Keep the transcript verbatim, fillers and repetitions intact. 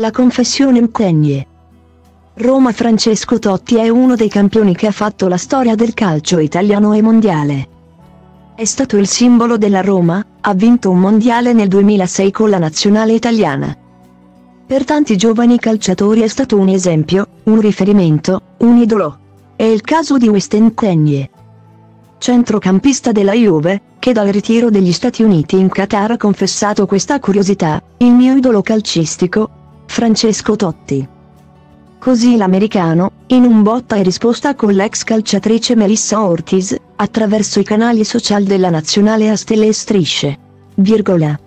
La confessione McKennie. Roma. Francesco Totti è uno dei campioni che ha fatto la storia del calcio italiano e mondiale. È stato il simbolo della Roma, ha vinto un mondiale nel duemilasei con la nazionale italiana. Per tanti giovani calciatori è stato un esempio, un riferimento, un idolo. È il caso di Weston McKennie, centrocampista della Juve, che dal ritiro degli Stati Uniti in Qatar ha confessato questa curiosità: il mio idolo calcistico, Francesco Totti. Così l'americano, in un botta e risposta con l'ex calciatrice Melissa Ortiz, attraverso i canali social della nazionale a stelle e strisce. Virgola.